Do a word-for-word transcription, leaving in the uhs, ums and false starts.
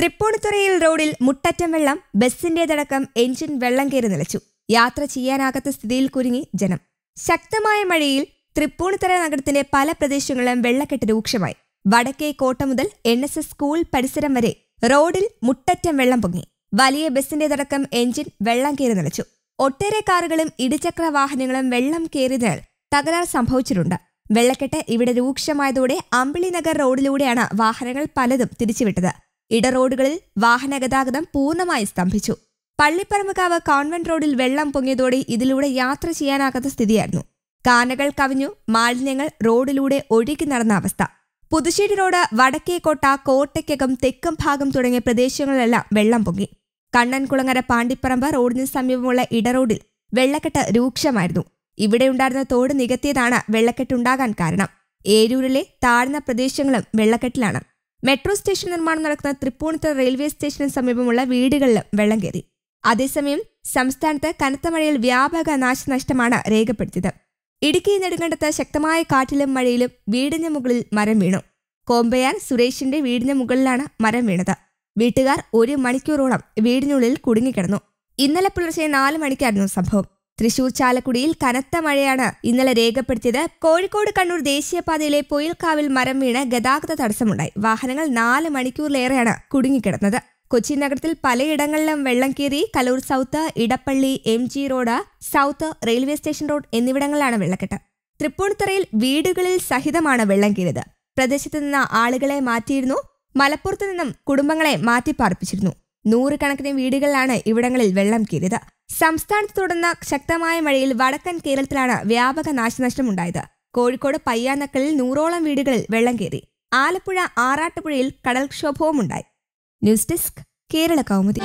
തൃപ്പൂണിത്തുറയിൽ റോഡിൽ മുട്ടറ്റം വെള്ളം, ബസ്സിന്റേതടക്കം എഞ്ചിൻ വെള്ളം കയറി നിലച്ചു. യാത്ര ചെയ്യാനാകാത്ത സ്ഥിതിയിൽ കുരുങ്ങി ജനം. ശക്തമായ മഴയിൽ തൃപ്പൂണിത്തുറ നഗരത്തിന്റെ പല പ്രദേശങ്ങളിലും വെള്ളക്കെട്ട് രൂക്ഷമായി. വടക്കേ കോട്ട മുതൽ എൻ എസ് എസ് സ്കൂൾ പരിസരം വരെ റോഡിൽ മുട്ടറ്റം വെള്ളം പൊങ്ങി. വലിയ ബസ്സിന്റേതടക്കം എഞ്ചിൻ വെള്ളം കയറി നിലച്ചു. ഒട്ടേറെ കാറുകളും ഇരുചക്ര വാഹനങ്ങളും വെള്ളം കയറിയതിനാൽ തകരാർ സംഭവിച്ചിട്ടുണ്ട്. വെള്ളക്കെട്ട് ഇവിടെ രൂക്ഷമായതോടെ അമ്പിളിനഗർ റോഡിലൂടെയാണ് വാഹനങ്ങൾ പലതും തിരിച്ചുവിട്ടത്. ഇടറോഡുകളിൽ വാഹന ഗതാഗതം പൂർണ്ണമായി സ്തംഭിച്ചു. പള്ളിപ്പറമ്പുകാവ് കോൺവെന്റ് റോഡിൽ വെള്ളം പൊങ്ങിയതോടെ ഇതിലൂടെ യാത്ര ചെയ്യാനാകാത്ത സ്ഥിതിയായിരുന്നു. കാനകൾ കവിഞ്ഞു മാലിന്യങ്ങൾ റോഡിലൂടെ ഒഴുകി നടന്ന അവസ്ഥ. പുതുശ്ശേരി റോഡ്, വടക്കേക്കോട്ട, കോട്ടയ്ക്കകം, തെക്കും ഭാഗം തുടങ്ങിയ പ്രദേശങ്ങളിലെല്ലാം വെള്ളം പൊങ്ങി. കണ്ണൻകുളങ്ങര പാണ്ടിപ്പറമ്പ് റോഡിന് സമീപമുള്ള ഇടറോഡിൽ വെള്ളക്കെട്ട് രൂക്ഷമായിരുന്നു. ഇവിടെയുണ്ടായിരുന്ന തോട് നികത്തിയതാണ് വെള്ളക്കെട്ടുണ്ടാകാൻ കാരണം. ഏരൂരിലെ താഴ്ന്ന പ്രദേശങ്ങളും വെള്ളക്കെട്ടിലാണ്. മെട്രോ സ്റ്റേഷൻ നിർമ്മാണം നടക്കുന്ന തൃപ്പൂണിത്തുറ റെയിൽവേ സ്റ്റേഷന് സമീപമുള്ള വീടുകളിലും വെള്ളം കയറി. അതേസമയം സംസ്ഥാനത്ത് കനത്ത മഴയിൽ വ്യാപക നാശനഷ്ടമാണ് രേഖപ്പെടുത്തിയത്. ഇടുക്കി നെടുങ്കണ്ടത്ത് ശക്തമായ കാറ്റിലും മഴയിലും വീടിന് മുകളിൽ മരം വീണു. കോമ്പയാർ സുരേഷിന്റെ വീടിന് മുകളിലാണ് മരം വീണത്. വീട്ടുകാർ ഒരു മണിക്കൂറോളം വീടിനുള്ളിൽ കുടുങ്ങിക്കിടന്നു. ഇന്നലെ പുലർച്ചെ നാല് മണിക്കായിരുന്നു സംഭവം. തൃശൂർ ചാലക്കുടിയിൽ കനത്ത മഴയാണ് ഇന്നലെ രേഖപ്പെടുത്തിയത്. കോഴിക്കോട് കണ്ണൂർ ദേശീയപാതയിലെ പൊയിൽക്കാവിൽ മരം വീണ് ഗതാഗത തടസ്സമുണ്ടായി. വാഹനങ്ങൾ നാല് മണിക്കൂറിലേറെയാണ് കുടുങ്ങിക്കിടന്നത്. കൊച്ചി നഗരത്തിൽ പലയിടങ്ങളിലും വെള്ളം കയറി. Kaloor south, Edappally, M G road, south railway station road എന്നിവിടങ്ങളിലാണ് വെള്ളക്കെട്ട്. തൃപ്പൂണിത്തുറയിൽ വീടുകളിൽ സഹിതമാണ് വെള്ളം കയറിയത്. പ്രദേശത്ത് നിന്ന് ആളുകളെ മാറ്റിയിരുന്നു. മലപ്പുറത്തു നിന്നും കുടുംബങ്ങളെ മാറ്റിപ്പാർപ്പിച്ചിരുന്നു. നൂറുകണക്കിന് വീടുകളിലാണ് ഇവിടങ്ങളിൽ വെള്ളം കയറിയത്. സംസ്ഥാനത്ത് തുടർന്ന ശക്തമായ മഴയിൽ വടക്കൻ കേരളത്തിലാണ് വ്യാപക നാശനഷ്ടമുണ്ടായത്. കോഴിക്കോട് പയ്യാനക്കളിൽ നൂറോളം വീടുകളിൽ വെള്ളം കയറി. ആലപ്പുഴ ആറാട്ടുപുഴയിൽ കടൽക്ഷോഭവുമുണ്ടായി. News desk, Kerala Kaumudi.